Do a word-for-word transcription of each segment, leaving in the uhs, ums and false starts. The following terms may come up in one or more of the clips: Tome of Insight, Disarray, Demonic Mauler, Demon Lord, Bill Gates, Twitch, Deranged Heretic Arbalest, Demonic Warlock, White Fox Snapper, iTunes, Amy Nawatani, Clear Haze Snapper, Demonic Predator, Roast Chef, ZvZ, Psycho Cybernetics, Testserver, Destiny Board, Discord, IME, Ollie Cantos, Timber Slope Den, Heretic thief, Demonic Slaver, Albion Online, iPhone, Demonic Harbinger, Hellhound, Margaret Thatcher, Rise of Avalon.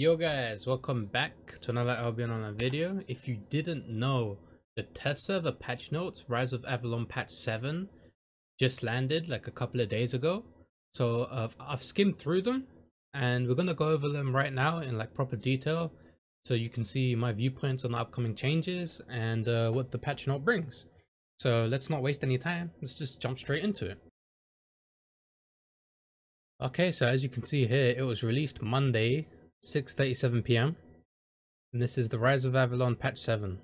Yo guys, welcome back to another Albion Online video. If you didn't know, the test server patch notes, Rise of Avalon patch seven, just landed like a couple of days ago. So uh, I've skimmed through them and we're going to go over them right now in like proper detail so you can see my viewpoints on the upcoming changes and uh, what the patch note brings. So let's not waste any time, let's just jump straight into it. Okay, so as you can see here, it was released Monday, six thirty-seven p m and this is the Rise of Avalon patch seven.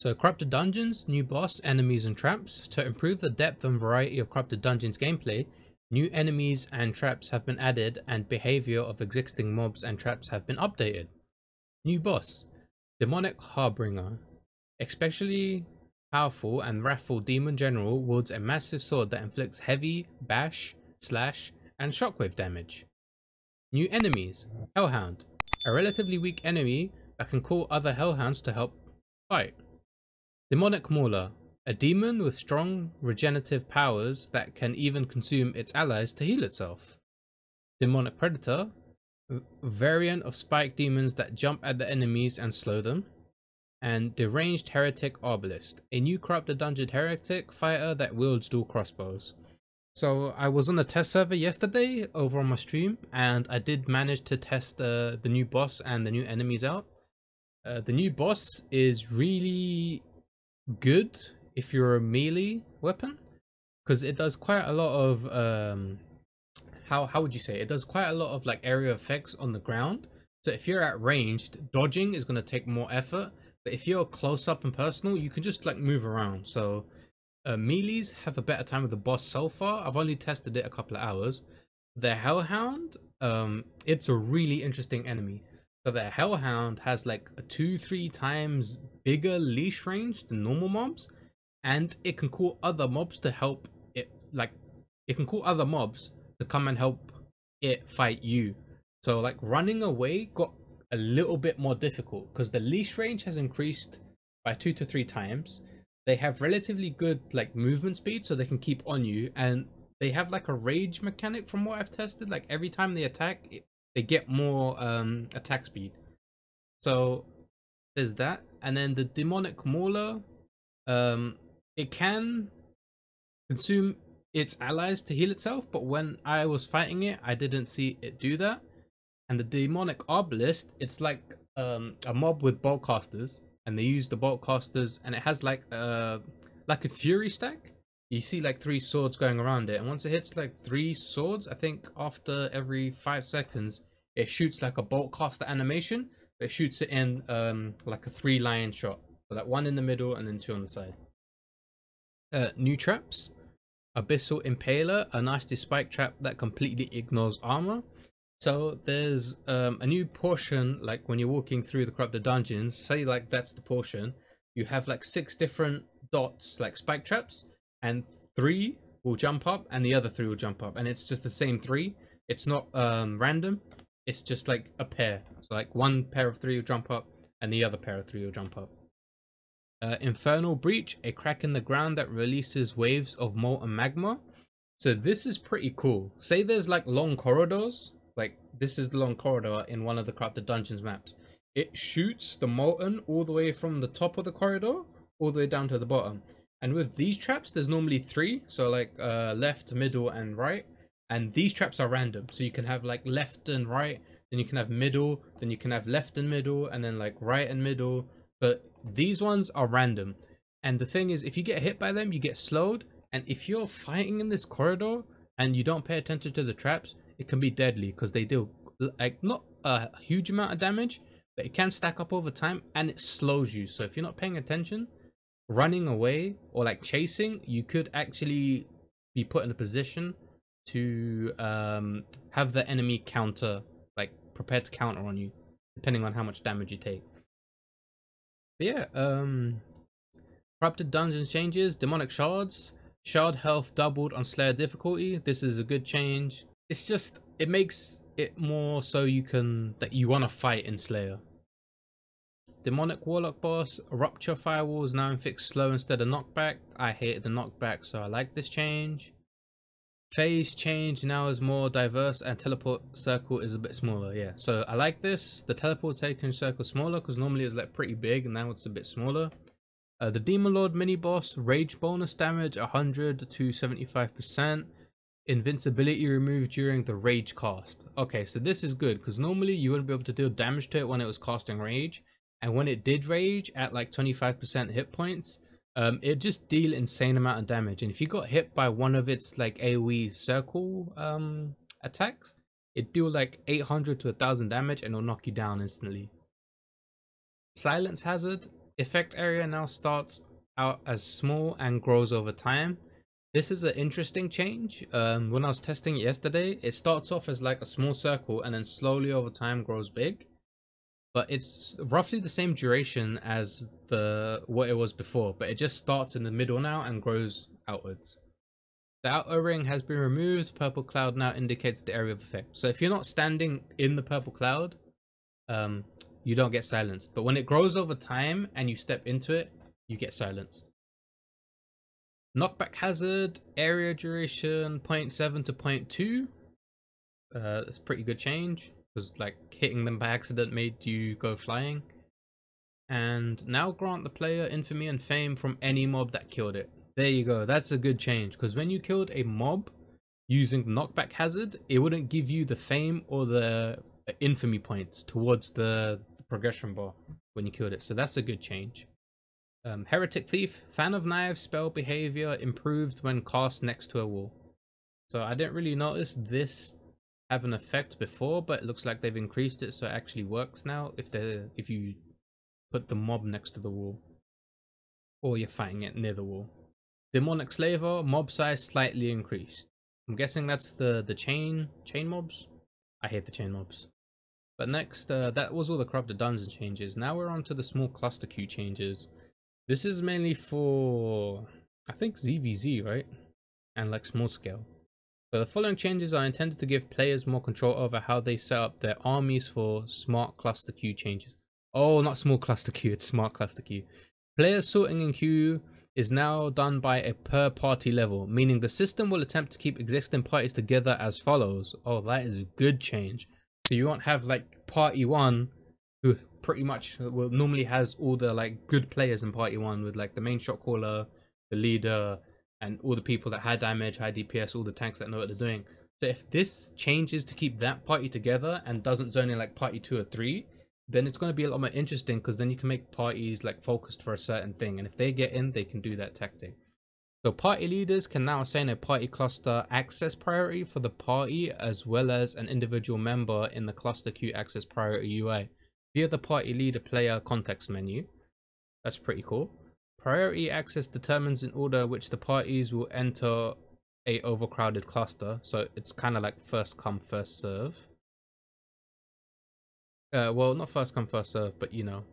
So Corrupted Dungeons, new boss, enemies and traps. To improve the depth and variety of Corrupted Dungeons gameplay, new enemies and traps have been added and behavior of existing mobs and traps have been updated. New boss, Demonic Harbinger, especially powerful and wrathful demon general, wields a massive sword that inflicts heavy bash, slash and shockwave damage. New enemies, Hellhound, a relatively weak enemy that can call other Hellhounds to help fight. Demonic Mauler, a demon with strong regenerative powers that can even consume its allies to heal itself. Demonic Predator, a variant of spike demons that jump at the enemies and slow them. And Deranged Heretic Arbalest, a new Corrupted Dungeon Heretic fighter that wields dual crossbows. So I was on the test server yesterday over on my stream and I did manage to test uh, the new boss and the new enemies out. Uh, the new boss is really good if you're a melee weapon because it does quite a lot of, um, how, how would you say, it does quite a lot of like area effects on the ground. So if you're at ranged, dodging is going to take more effort, but if you're close up and personal, you can just like move around. So Uh, melees have a better time with the boss so far. I've only tested it a couple of hours. The Hellhound, um, it's a really interesting enemy. So the Hellhound has like a two, three times bigger leash range than normal mobs, and it can call other mobs to help it. Like it can call other mobs to come and help it fight you. So like running away got a little bit more difficult because the leash range has increased by two to three times. They have relatively good like movement speed so they can keep on you, and they have like a rage mechanic from what I've tested. Like every time they attack, it, they get more um, attack speed. So there's that. And then the Demonic Mauler, um, it can consume its allies to heal itself, but when I was fighting it, I didn't see it do that. And the Demonic Arbalest, it's like um, a mob with bolt casters. And they use the bolt casters, and it has like a like a fury stack. You see like three swords going around it, and once it hits like three swords, I think after every five seconds, it shoots like a bolt caster animation. But it shoots it in um, like a three-line shot, so like one in the middle and then two on the side. Uh, new traps: Abyssal Impaler, a nasty spike trap that completely ignores armor. So there's um, a new portion, like when you're walking through the Corrupted Dungeons, say like that's the portion, you have like six different dots, like spike traps, and three will jump up and the other three will jump up. And it's just the same three. It's not um, random. It's just like a pair. So like one pair of three will jump up and the other pair of three will jump up. Uh, Infernal Breach, a crack in the ground that releases waves of molten magma. So this is pretty cool. Say there's like long corridors. Like this is the long corridor in one of the Corrupted Dungeons maps. It shoots the molten all the way from the top of the corridor all the way down to the bottom. And with these traps, there's normally three. So like uh, left, middle and right. And these traps are random. So you can have like left and right. Then you can have middle. Then you can have left and middle. And then like right and middle. But these ones are random. And the thing is, if you get hit by them, you get slowed. And if you're fighting in this corridor and you don't pay attention to the traps, it can be deadly because they deal like not a huge amount of damage, but it can stack up over time and it slows you. So if you're not paying attention, running away or like chasing, you could actually be put in a position to um, have the enemy counter, like prepared to counter on you, depending on how much damage you take. But yeah, um, Corrupted Dungeon changes, Demonic Shards, Shard health doubled on Slayer difficulty. This is a good change. It's just, it makes it more so you can, that you want to fight in Slayer. Demonic Warlock boss, Rupture Firewalls now inflict slow instead of knockback. I hated the knockback, so I like this change. Phase change now is more diverse and teleport circle is a bit smaller. Yeah, so I like this. The teleport taken circle smaller because normally it's like pretty big and now it's a bit smaller. Uh, the Demon Lord mini boss rage bonus damage one hundred to seventy-five percent. Invincibility removed during the rage cast. Okay, so this is good because normally you wouldn't be able to deal damage to it when it was casting rage, and when it did rage at like twenty-five percent hit points, um, it just deal insane amount of damage. And if you got hit by one of its like A O E circle um, attacks, it deal like eight hundred to a thousand damage and it'll knock you down instantly. Silence hazard effect area now starts out as small and grows over time. This is an interesting change. Um, when I was testing it yesterday, it starts off as like a small circle and then slowly over time grows big. But it's roughly the same duration as the what it was before, but it just starts in the middle now and grows outwards. The outer ring has been removed. Purple cloud now indicates the area of effect. So if you're not standing in the purple cloud, um, you don't get silenced. But when it grows over time and you step into it, you get silenced. Knockback hazard, area duration zero point seven to zero point two. Uh, that's a pretty good change because like hitting them by accident made you go flying. And now grant the player infamy and fame from any mob that killed it. There you go, that's a good change because when you killed a mob using knockback hazard, it wouldn't give you the fame or the infamy points towards the progression bar when you killed it. So that's a good change. Um, Heretic Thief, fan of knives, spell behavior improved when cast next to a wall. So I didn't really notice this have an effect before, but it looks like they've increased it so it actually works now if they if you put the mob next to the wall or you're fighting it near the wall. Demonic Slaver, mob size slightly increased. I'm guessing that's the the chain chain mobs. I hate the chain mobs. But next, uh, that was all the Corrupted Dungeons changes. Now we're on to the small cluster queue changes. This is mainly for, I think, Z V Z, right? And like small scale. So the following changes are intended to give players more control over how they set up their armies for smart cluster queue changes. Oh, not small cluster queue, it's smart cluster queue. Player sorting in queue is now done by a per party level, meaning the system will attempt to keep existing parties together as follows. Oh, that is a good change. So you won't have like party one who pretty much well normally has all the like good players in party one with like the main shot caller, the leader, and all the people that high damage, high D P S, all the tanks that know what they're doing. So if this changes to keep that party together and doesn't zone in like party two or three, then it's going to be a lot more interesting because then you can make parties like focused for a certain thing, and if they get in they can do that tactic. So party leaders can now assign a party cluster access priority for the party as well as an individual member in the cluster queue access priority U I via the party leader player context menu. That's pretty cool. Priority access determines in order which the parties will enter a overcrowded cluster. So it's kind of like first come first serve. Uh, well, not first come first serve, but you know,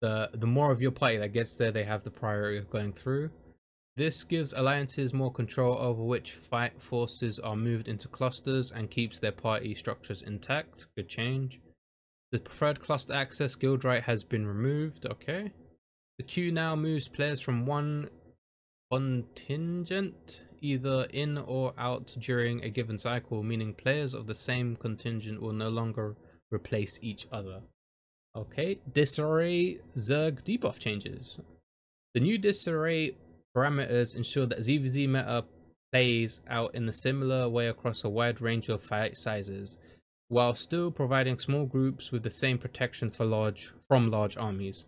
the, the more of your party that gets there, they have the priority of going through. This gives alliances more control over which fight forces are moved into clusters and keeps their party structures intact. Good change. The preferred cluster access guild right has been removed, okay. The queue now moves players from one contingent either in or out during a given cycle, meaning players of the same contingent will no longer replace each other. Okay, Disarray Zerg debuff changes. The new Disarray parameters ensure that Z V Z meta plays out in a similar way across a wide range of fight sizes, while still providing small groups with the same protection for large from large armies.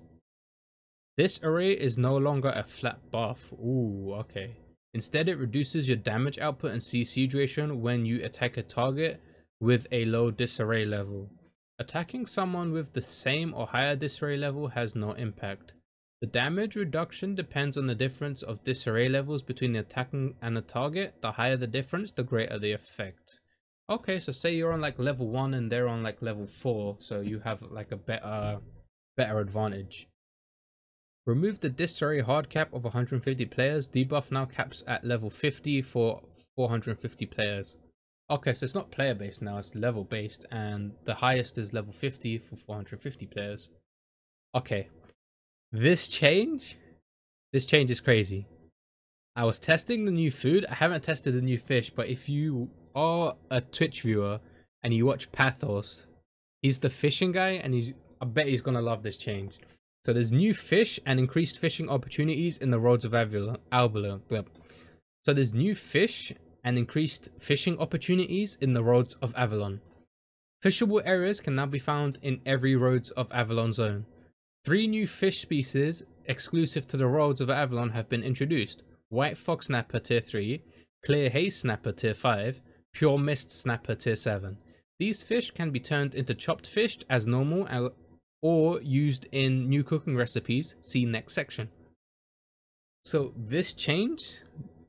This array is no longer a flat buff. Ooh, okay. Instead, it reduces your damage output and C C duration when you attack a target with a low disarray level. Attacking someone with the same or higher disarray level has no impact. The damage reduction depends on the difference of disarray levels between the attacking and the target. The higher the difference, the greater the effect. Okay, so say you're on like level one and they're on like level four, so you have like a better better advantage. Remove the disarray hard cap of one hundred fifty players. Debuff now caps at level fifty for four hundred fifty players. Okay, so it's not player based now, it's level based, and the highest is level fifty for four hundred fifty players. Okay, this change this change is crazy. I was testing the new food. I haven't tested the new fish, but if you are a Twitch viewer and you watch Pathos, he's the fishing guy, and he's, I bet he's gonna love this change. So there's new fish and increased fishing opportunities in the roads of Avalon. So there's new fish and increased fishing opportunities in the roads of Avalon. Fishable areas can now be found in every roads of Avalon zone. Three new fish species exclusive to the roads of Avalon have been introduced. White Fox Snapper tier three, Clear Haze Snapper tier five, Pure Mist Snapper tier seven. These fish can be turned into chopped fish as normal or used in new cooking recipes, see next section. So this change,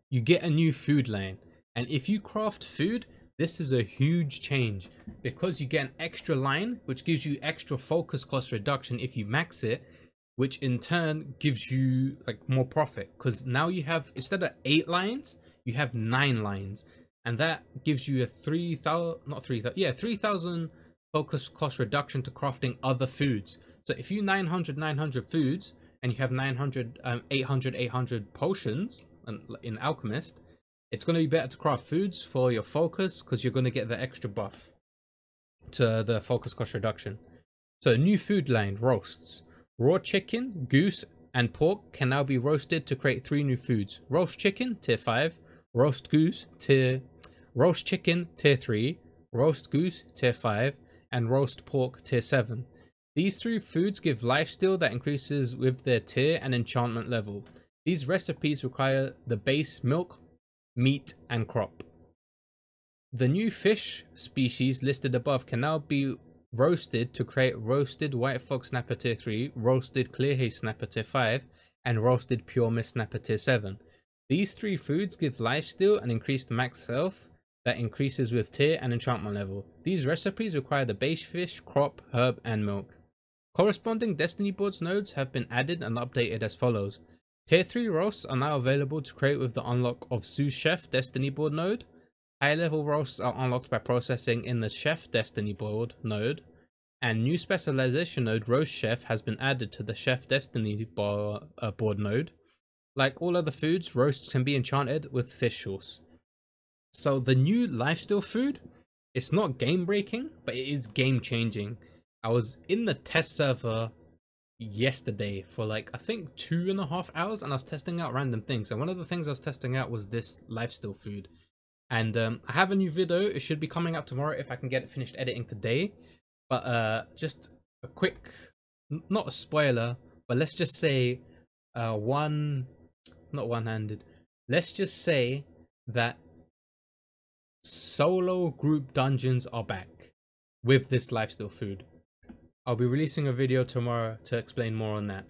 you get a new food line, and if you craft food, this is a huge change because you get an extra line which gives you extra focus cost reduction if you max it, which in turn gives you like more profit, because now you have, instead of eight lines, you have nine lines, and that gives you a three thousand not three thousand yeah three thousand focus cost reduction to crafting other foods. So if you nine hundred nine hundred foods and you have nine hundred um, eight hundred eight hundred potions in Alchemist, it's going to be better to craft foods for your focus because you're going to get the extra buff to the focus cost reduction. So new food line, roasts. Raw chicken, goose and pork can now be roasted to create three new foods. Roast chicken tier five, roast goose tier roast chicken tier three, roast goose tier five, and roast pork tier seven. These three foods give lifesteal that increases with their tier and enchantment level. These recipes require the base milk, meat and crop. The new fish species listed above can now be roasted to create roasted White Fox Snapper tier three, roasted Clear Haze Snapper tier five, and roasted Pure Mist Snapper tier seven. These three foods give lifesteal and increased max health that increases with tier and enchantment level. These recipes require the base fish, crop, herb, and milk. Corresponding Destiny Boards nodes have been added and updated as follows. Tier three roasts are now available to create with the unlock of Sous Chef Destiny Board node. High level roasts are unlocked by processing in the Chef Destiny Board node. And new specialization node Roast Chef has been added to the Chef Destiny bar, uh, Board node. Like all other foods, roasts can be enchanted with fish sauce. So the new lifesteal food, it's not game breaking, but it is game changing. I was in the test server yesterday for like I think two and a half hours and I was testing out random things, and one of the things I was testing out was this lifesteal food, and um I have a new video, it should be coming up tomorrow if I can get it finished editing today, but uh just a quick, not a spoiler, but let's just say uh one not one-handed let's just say that solo group dungeons are back with this lifesteal food. I'll be releasing a video tomorrow to explain more on that.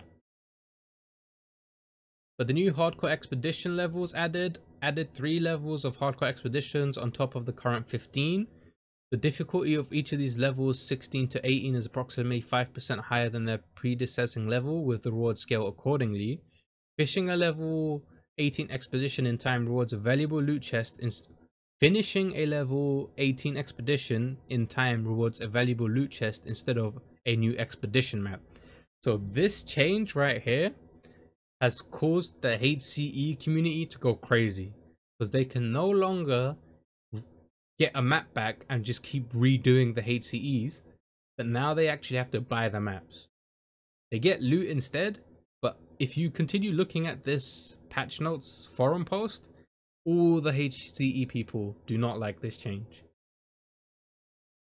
But the new hardcore expedition levels added, added three levels of hardcore expeditions on top of the current fifteen. The difficulty of each of these levels, sixteen to eighteen, is approximately five percent higher than their predecessing level, with the reward scale accordingly. Finishing a level eighteen expedition in time rewards a valuable loot chest in Finishing a level eighteen expedition in time rewards a valuable loot chest instead of a new expedition map. So this change right here has caused the H C E community to go crazy, because they can no longer get a map back and just keep redoing the H C Es, but now they actually have to buy the maps. They get loot instead, but if you continue looking at this patch notes forum post, all the H C E people do not like this change.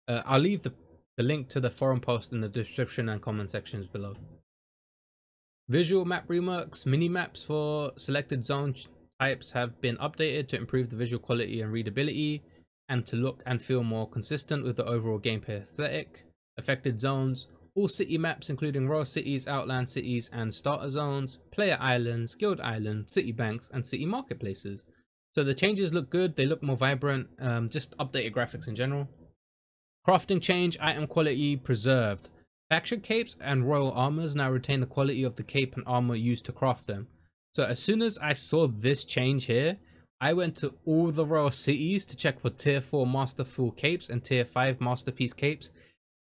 Uh, I'll leave the, the link to the forum post in the description and comment sections below. Visual map remarks. Mini-maps for selected zone types have been updated to improve the visual quality and readability, and to look and feel more consistent with the overall gameplay aesthetic. Affected zones. All city maps including royal cities, outland cities, and starter zones, player islands, guild islands, city banks, and city marketplaces. So the changes look good, they look more vibrant, um, just updated graphics in general. Crafting change, item quality preserved. Faction capes and royal armors now retain the quality of the cape and armor used to craft them. So as soon as I saw this change here, I went to all the royal cities to check for tier four masterful capes and tier five masterpiece capes.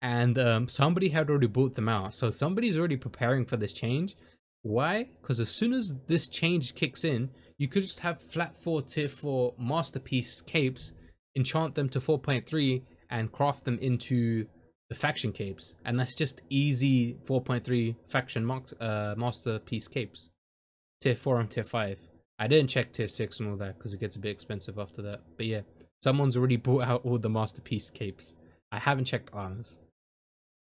And um, somebody had already bought them out, so somebody's already preparing for this change. Why? Because as soon as this change kicks in, you could just have flat four tier four masterpiece capes, enchant them to four point three and craft them into the faction capes, and that's just easy four point three faction uh, masterpiece capes, tier four and tier five. I didn't check tier six and all that because it gets a bit expensive after that, but yeah, someone's already bought out all the masterpiece capes. I haven't checked arms.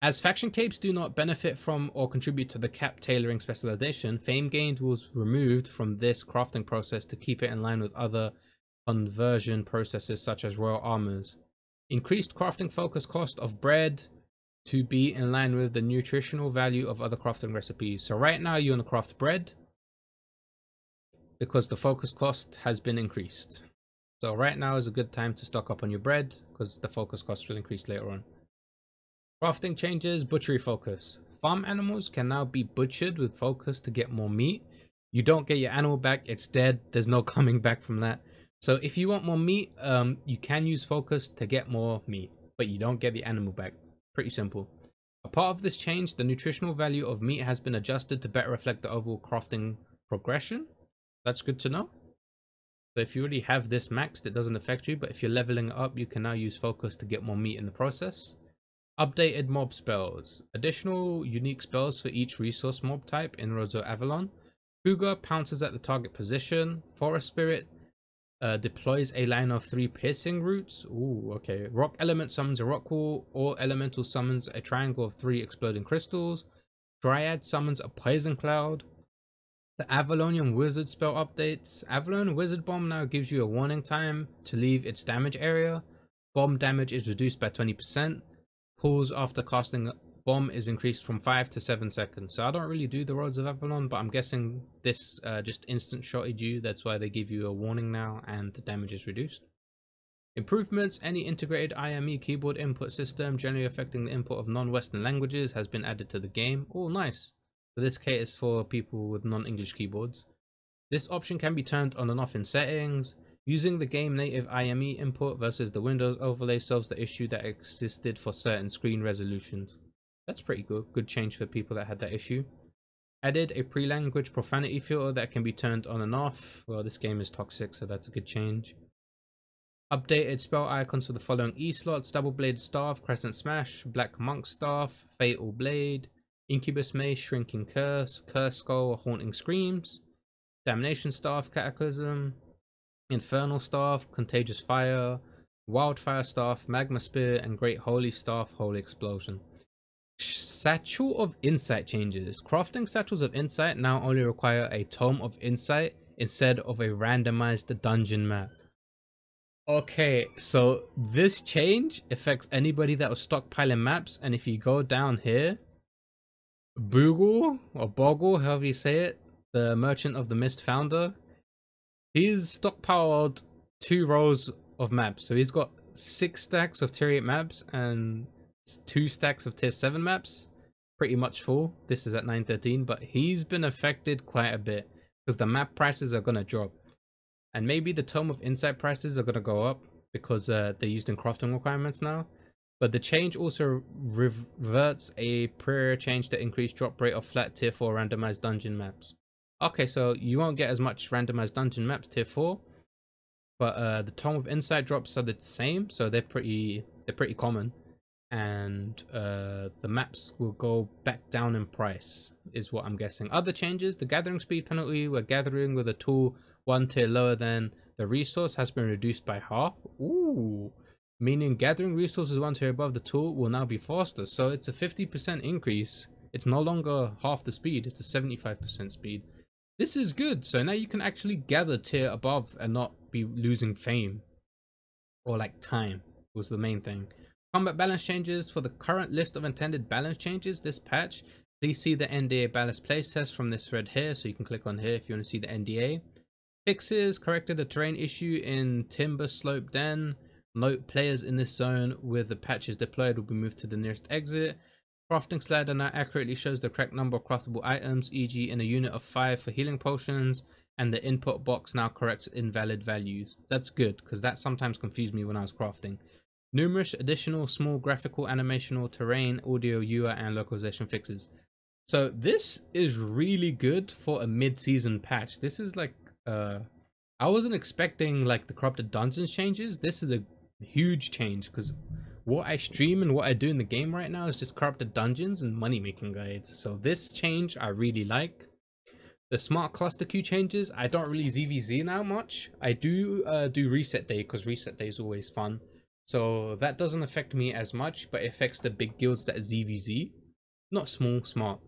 As faction capes do not benefit from or contribute to the cap tailoring specialization, fame gained was removed from this crafting process to keep it in line with other conversion processes such as royal armors. Increased crafting focus cost of bread to be in line with the nutritional value of other crafting recipes. So right now you're going to craft bread because the focus cost has been increased. So right now is a good time to stock up on your bread because the focus cost will increase later on. Crafting changes, butchery focus. Farm animals can now be butchered with focus to get more meat. You don't get your animal back, it's dead. There's no coming back from that. So if you want more meat, um, you can use focus to get more meat, but you don't get the animal back. Pretty simple. A part of this change, the nutritional value of meat has been adjusted to better reflect the overall crafting progression. That's good to know. So if you already have this maxed, it doesn't affect you, but if you're leveling up, you can now use focus to get more meat in the process. Updated mob spells. Additional unique spells for each resource mob type in Rise of Avalon. Cougar pounces at the target position. Forest Spirit Uh, deploys a line of three piercing roots. Ooh, okay. Rock element summons a rock wall. All elemental summons a triangle of three exploding crystals. Dryad summons a poison cloud. The Avalonian Wizard spell updates. Avalon Wizard Bomb now gives you a warning time to leave its damage area. Bomb damage is reduced by twenty percent. Pause after casting bomb is increased from five to seven seconds. So I don't really do the Roads of Avalon, but I'm guessing this uh, just instant shotted you. That's why they give you a warning now and the damage is reduced. Improvements. Any integrated I M E keyboard input system generally affecting the input of non-Western languages has been added to the game. Oh, nice. So this caters for people with non-English keyboards. This option can be turned on and off in settings. Using the game native I M E input versus the Windows overlay solves the issue that existed for certain screen resolutions. That's pretty good. Good change for people that had that issue. Added a pre-language profanity filter that can be turned on and off. Well, this game is toxic, so that's a good change. Updated spell icons for the following E-slots. Double-bladed staff, crescent smash, black monk staff, fatal blade, incubus mace, shrinking curse, curse skull, haunting screams, damnation staff, cataclysm, infernal staff, contagious fire, wildfire staff, magma spear, and great holy staff, holy explosion. Satchel of Insight changes. Crafting Satchels of Insight now only require a Tome of Insight instead of a randomized dungeon map. Okay, so this change affects anybody that was stockpiling maps, and if you go down here, Boogle or Boggle, however you say it, the Merchant of the Mist founder, he's stockpiled two rows of maps. So he's got six stacks of tier eight maps and two stacks of tier seven maps, pretty much full. This is at nine thirteen, but he's been affected quite a bit because the map prices are going to drop, and maybe the Tome of Insight prices are going to go up because uh, they're used in crafting requirements now. But the change also reverts a prior change to increase drop rate of flat tier four randomized dungeon maps. Okay, so you won't get as much randomized dungeon maps tier four, but uh, the Tome of Insight drops are the same, so they're pretty they're pretty common. And uh, the maps will go back down in price, is what I'm guessing. Other changes, the gathering speed penalty, where gathering with a tool one tier lower than the resource has been reduced by half. Ooh, meaning gathering resources one tier above the tool will now be faster. So it's a fifty percent increase. It's no longer half the speed, it's a seventy-five percent speed. This is good. So now you can actually gather tier above and not be losing fame. Or like time was the main thing. Combat balance changes. For the current list of intended balance changes this patch, please see the N D A balance playtest from this thread here, so you can click on here if you want to see the N D A. Fixes. Corrected a terrain issue in Timber Slope Den. Note, players in this zone with the patches deployed will be moved to the nearest exit. Crafting slider now accurately shows the correct number of craftable items, for example in a unit of five for healing potions, and the input box now corrects invalid values. That's good, because that sometimes confused me when I was crafting. Numerous additional small graphical, animational, terrain, audio, U I, and localization fixes. So this is really good for a mid-season patch. This is like, uh, I wasn't expecting like the Corrupted Dungeons changes. This is a huge change because what I stream and what I do in the game right now is just Corrupted Dungeons and money-making guides. So this change I really like. The smart cluster queue changes, I don't really Z V Z now much. I do uh, do reset day because reset day is always fun. So that doesn't affect me as much, but it affects the big guilds that Z V Z. Not small, smart.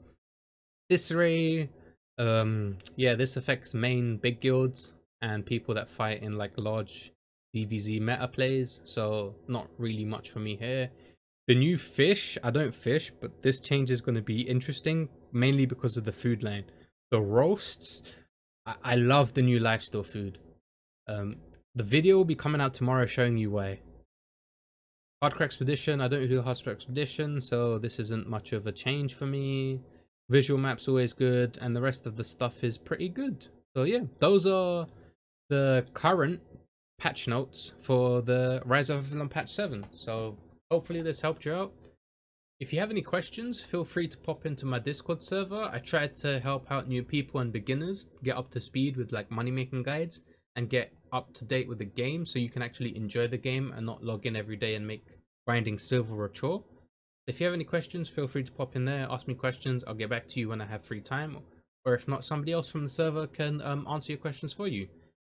Disarray, um, yeah, this affects main big guilds and people that fight in like large D V Z meta plays. So not really much for me here. The new fish, I don't fish, but this change is going to be interesting, mainly because of the food line. The roasts, I, I love the new lifestyle food. Um, the video will be coming out tomorrow showing you why. Hardcore Expedition, I don't do Hardcore Expedition, so this isn't much of a change for me. Visual map's always good, and the rest of the stuff is pretty good. So yeah, those are the current patch notes for the Rise of Avalon patch seven. So hopefully this helped you out. If you have any questions, feel free to pop into my Discord server. I try to help out new people and beginners get up to speed with like money making guides and get up to date with the game so you can actually enjoy the game and not log in every day and make grinding silver a chore. If you have any questions, feel free to pop in there, ask me questions, I'll get back to you when I have free time. Or if not, somebody else from the server can um, answer your questions for you.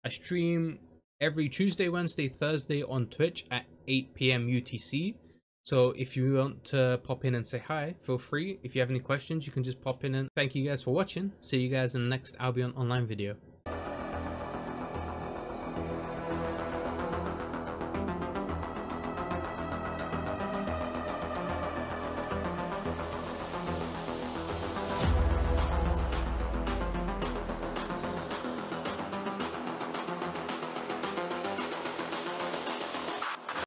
I stream every Tuesday, Wednesday, Thursday on Twitch at eight p m U T C. So if you want to pop in and say hi, feel free. If you have any questions, you can just pop in. And thank you guys for watching. See you guys in the next Albion Online video.